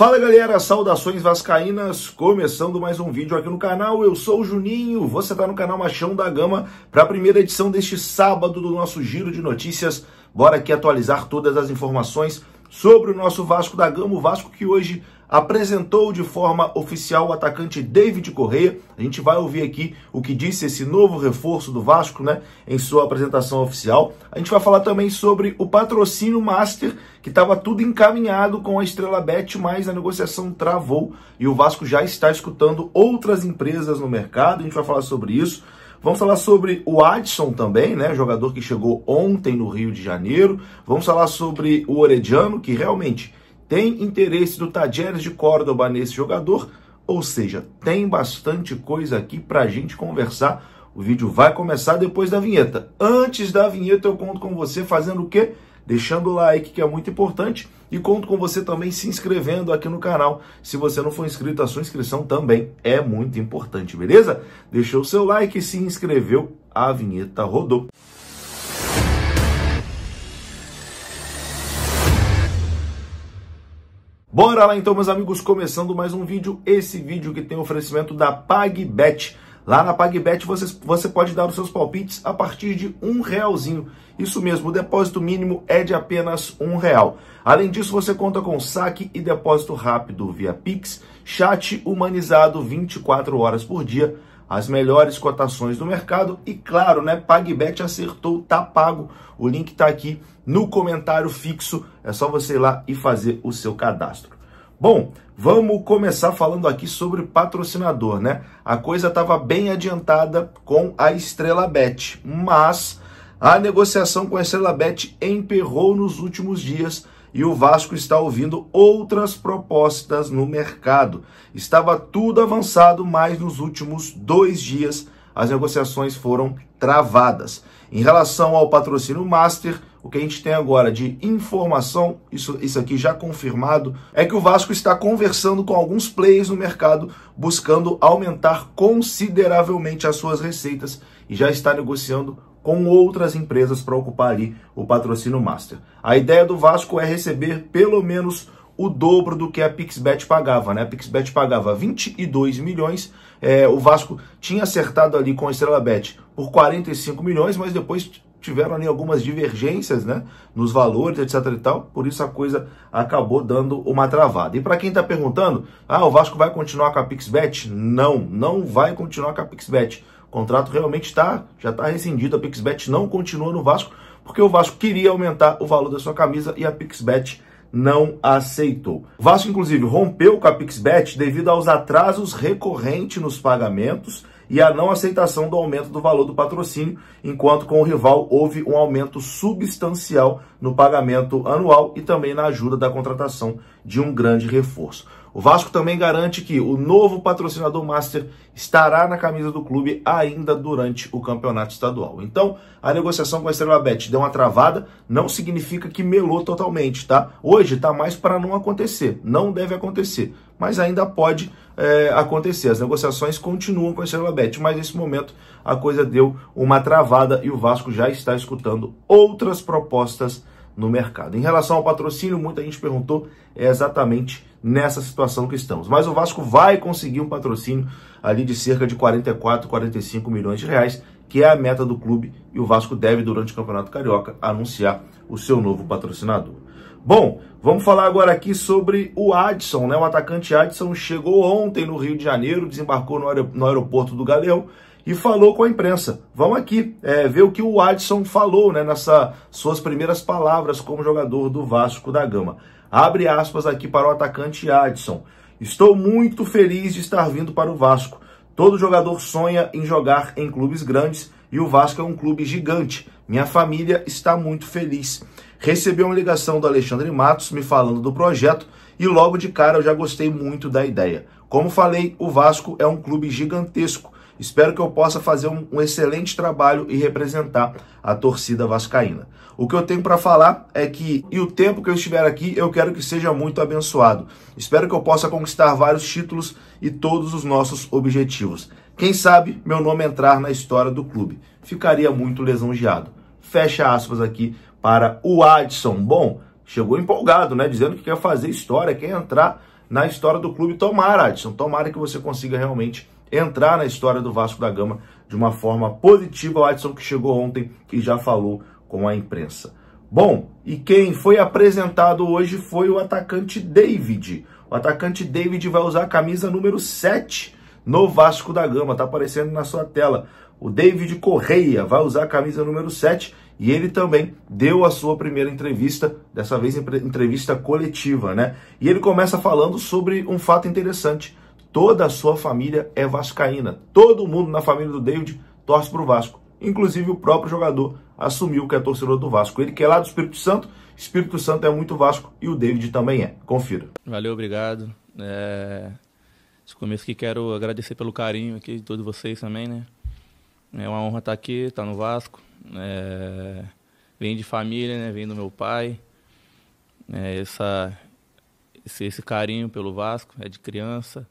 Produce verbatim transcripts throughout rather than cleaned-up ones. Fala galera, saudações vascaínas, começando mais um vídeo aqui no canal, eu sou o Juninho, você está no canal Machão da Gama para a primeira edição deste sábado do nosso Giro de Notícias. Bora aqui atualizar todas as informações sobre o nosso Vasco da Gama, o Vasco que hoje apresentou de forma oficial o atacante David Corrêa. A gente vai ouvir aqui o que disse esse novo reforço do Vasco, né, em sua apresentação oficial. A gente vai falar também sobre o patrocínio Master, que estava tudo encaminhado com a Estrela Bet, mas a negociação travou e o Vasco já está escutando outras empresas no mercado. A gente vai falar sobre isso. Vamos falar sobre o Adson também, né, jogador que chegou ontem no Rio de Janeiro. Vamos falar sobre o Orediano, que realmente tem interesse do Talleres de Córdoba nesse jogador, ou seja, tem bastante coisa aqui para a gente conversar. O vídeo vai começar depois da vinheta. Antes da vinheta eu conto com você fazendo o quê? Deixando o like, que é muito importante, e conto com você também se inscrevendo aqui no canal. Se você não for inscrito, a sua inscrição também é muito importante, beleza? Deixou o seu like, se inscreveu, a vinheta rodou. Bora lá então, meus amigos, começando mais um vídeo, esse vídeo que tem oferecimento da PagBet. Lá na PagBet você, você pode dar os seus palpites a partir de um realzinho. Isso mesmo, o depósito mínimo é de apenas um real. Além disso, você conta com saque e depósito rápido via Pix, chat humanizado vinte e quatro horas por dia, as melhores cotações do mercado e, claro, né, PagBet acertou, tá pago. O link tá aqui no comentário fixo, é só você ir lá e fazer o seu cadastro. Bom, vamos começar falando aqui sobre patrocinador, né? A coisa estava bem adiantada com a Estrela Bet, mas a negociação com a Estrela Bet emperrou nos últimos dias e o Vasco está ouvindo outras propostas no mercado. Estava tudo avançado, mas nos últimos dois dias as negociações foram travadas. Em relação ao patrocínio Master, o que a gente tem agora de informação, isso, isso aqui já confirmado, é que o Vasco está conversando com alguns players no mercado, buscando aumentar consideravelmente as suas receitas e já está negociando com outras empresas para ocupar ali o patrocínio Master. A ideia do Vasco é receber pelo menos o dobro do que a Pixbet pagava, né? A Pixbet pagava vinte e dois milhões, é, o Vasco tinha acertado ali com a Estrela Bet por quarenta e cinco milhões, mas depois tiveram ali algumas divergências, né, nos valores, etc e tal, por isso a coisa acabou dando uma travada. E para quem está perguntando, ah, o Vasco vai continuar com a Pixbet? Não, não vai continuar com a Pixbet. O contrato realmente tá, já está rescindido, a Pixbet não continua no Vasco, porque o Vasco queria aumentar o valor da sua camisa e a Pixbet não aceitou. O Vasco, inclusive, rompeu com a Pixbet devido aos atrasos recorrentes nos pagamentos e a não aceitação do aumento do valor do patrocínio, enquanto com o rival houve um aumento substancial no pagamento anual e também na ajuda da contratação de um grande reforço. O Vasco também garante que o novo patrocinador Master estará na camisa do clube ainda durante o campeonato estadual. Então, a negociação com a Estrela Bet deu uma travada, não significa que melou totalmente, tá? Hoje tá mais para não acontecer, não deve acontecer, mas ainda pode é, acontecer. As negociações continuam com a Estrela Bet, mas nesse momento a coisa deu uma travada e o Vasco já está escutando outras propostas no mercado. Em relação ao patrocínio, muita gente perguntou, é exatamente nessa situação que estamos. Mas o Vasco vai conseguir um patrocínio ali de cerca de quarenta e quatro, quarenta e cinco milhões de reais, que é a meta do clube, e o Vasco deve, durante o Campeonato Carioca, anunciar o seu novo patrocinador. Bom, vamos falar agora aqui sobre o Adson, né? O atacante Adson chegou ontem no Rio de Janeiro, desembarcou no, aer- no aeroporto do Galeão, e falou com a imprensa. Vamos aqui é, ver o que o Adson falou, né, nessas suas primeiras palavras como jogador do Vasco da Gama. Abre aspas aqui para o atacante Adson. Estou muito feliz de estar vindo para o Vasco. Todo jogador sonha em jogar em clubes grandes e o Vasco é um clube gigante. Minha família está muito feliz. Recebi uma ligação do Alexandre Matos me falando do projeto e logo de cara eu já gostei muito da ideia. Como falei, o Vasco é um clube gigantesco. Espero que eu possa fazer um, um excelente trabalho e representar a torcida vascaína. O que eu tenho para falar é que, e o tempo que eu estiver aqui, eu quero que seja muito abençoado. Espero que eu possa conquistar vários títulos e todos os nossos objetivos. Quem sabe meu nome entrar na história do clube. Ficaria muito lisonjeado. Fecha aspas aqui para o Adson. Bom, chegou empolgado, né? Dizendo que quer fazer história, quer entrar na história do clube. Tomara, Adson, tomara que você consiga realmente entrar na história do Vasco da Gama de uma forma positiva. O Adson que chegou ontem e já falou com a imprensa. Bom, e quem foi apresentado hoje foi o atacante David. O atacante David vai usar a camisa número sete no Vasco da Gama, tá aparecendo na sua tela. O David Corrêa vai usar a camisa número sete e ele também deu a sua primeira entrevista, dessa vez entrevista coletiva, né? E ele começa falando sobre um fato interessante. Toda a sua família é vascaína. Todo mundo na família do David torce para o Vasco. Inclusive o próprio jogador assumiu que é torcedor do Vasco. Ele que é lá do Espírito Santo, Espírito Santo é muito Vasco e o David também é. Confira. Valeu, obrigado. É... Esse começo que quero agradecer pelo carinho aqui de todos vocês também, né? É uma honra estar aqui, estar no Vasco. É... Vem de família, né? Vem do meu pai. É essa... esse, esse carinho pelo Vasco é de criança.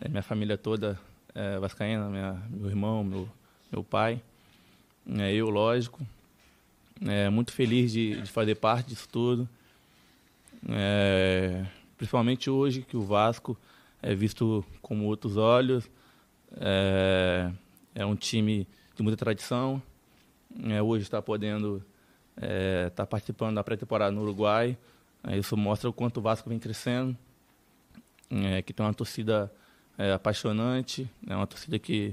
É minha família toda é vascaína, minha... meu irmão, meu, meu pai. É, eu, lógico, é, muito feliz de, de fazer parte disso tudo, é, principalmente hoje que o Vasco é visto com outros olhos, é, é um time de muita tradição, é, hoje está podendo é, tá participando da pré-temporada no Uruguai, é, isso mostra o quanto o Vasco vem crescendo, é, que tem uma torcida é, apaixonante, é uma torcida que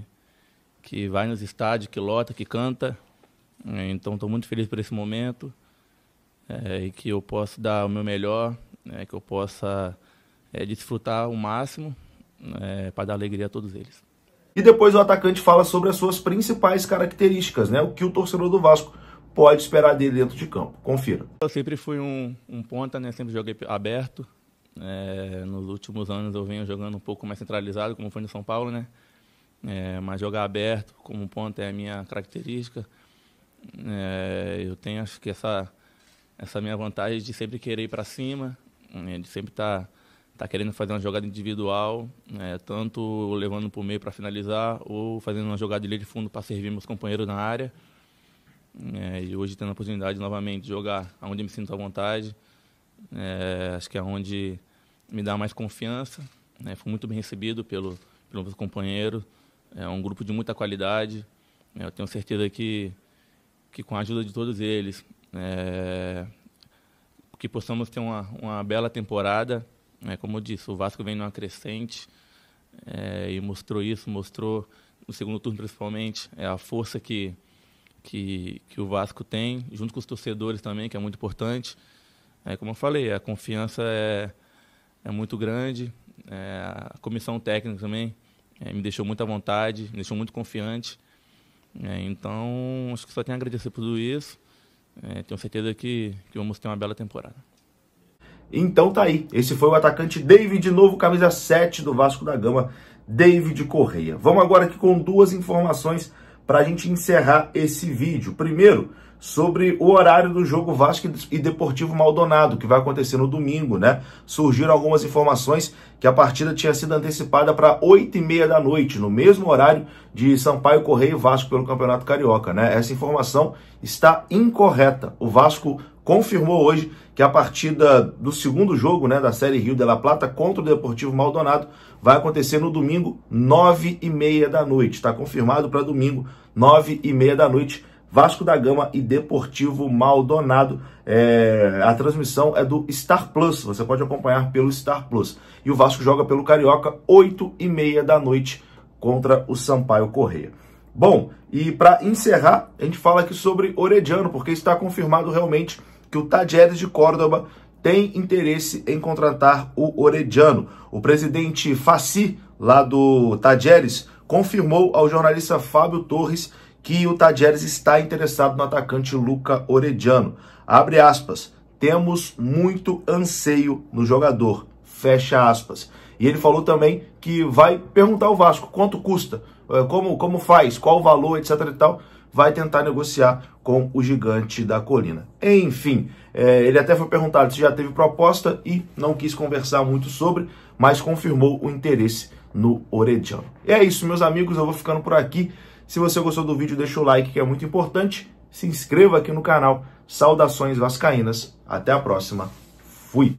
que vai nos estádios, que lota, que canta. Então, estou muito feliz por esse momento é, e que eu possa dar o meu melhor, é, que eu possa é, desfrutar o máximo é, para dar alegria a todos eles. E depois o atacante fala sobre as suas principais características, né? O que o torcedor do Vasco pode esperar dele dentro de campo. Confira. Eu sempre fui um, um ponta, né? Sempre joguei aberto. É, nos últimos anos eu venho jogando um pouco mais centralizado, como foi no São Paulo, né? É, mas jogar aberto como ponta é a minha característica. É, eu tenho, acho que essa, essa minha vantagem de sempre querer ir para cima, de sempre estar tá, tá querendo fazer uma jogada individual, é, tanto levando para o meio para finalizar ou fazendo uma jogada de linha de fundo para servir meus companheiros na área. É, e hoje tendo a oportunidade novamente de jogar onde me sinto à vontade, é, acho que é onde me dá mais confiança. É, fui muito bem recebido pelo, pelo meu companheiro. É um grupo de muita qualidade, eu tenho certeza que, que com a ajuda de todos eles, é, que possamos ter uma, uma bela temporada. É, como eu disse, o Vasco vem numa crescente é, e mostrou isso, mostrou no segundo turno principalmente, é a força que, que, que o Vasco tem, junto com os torcedores também, que é muito importante. É, como eu falei, a confiança é, é muito grande, é, a comissão técnica também, É, me deixou muito à vontade, me deixou muito confiante. É, então, acho que só tenho a agradecer por tudo isso. É, tenho certeza que, que vamos ter uma bela temporada. Então tá aí. Esse foi o atacante David, de novo, camisa sete do Vasco da Gama, David Corrêa. Vamos agora aqui com duas informações para a gente encerrar esse vídeo. Primeiro, sobre o horário do jogo Vasco e Deportivo Maldonado, que vai acontecer no domingo, né? Surgiram algumas informações que a partida tinha sido antecipada para oito e meia da noite, no mesmo horário de Sampaio Correia e Vasco pelo Campeonato Carioca, né? Essa informação está incorreta. O Vasco confirmou hoje que a partida do segundo jogo, né, da Série Rio de la Plata contra o Deportivo Maldonado vai acontecer no domingo, nove e meia da noite. Está confirmado para domingo, nove e meia da noite, Vasco da Gama e Deportivo Maldonado. É, a transmissão é do Star Plus, você pode acompanhar pelo Star Plus. E o Vasco joga pelo Carioca, oito e meia da noite, contra o Sampaio Correia. Bom, e para encerrar, a gente fala aqui sobre Orediano, porque está confirmado realmente que o Talleres de Córdoba tem interesse em contratar o Orediano. O presidente Fassi, lá do Talleres, confirmou ao jornalista Fábio Torres que o Talleres está interessado no atacante Luca Orellano. Abre aspas, temos muito anseio no jogador, fecha aspas. E ele falou também que vai perguntar ao Vasco quanto custa, como, como faz, qual o valor, etc e tal, vai tentar negociar com o gigante da colina. Enfim, é, ele até foi perguntado se já teve proposta e não quis conversar muito sobre, mas confirmou o interesse no Orellano. E é isso, meus amigos, eu vou ficando por aqui. Se você gostou do vídeo, deixa o like, que é muito importante. Se inscreva aqui no canal. Saudações vascaínas. Até a próxima. Fui!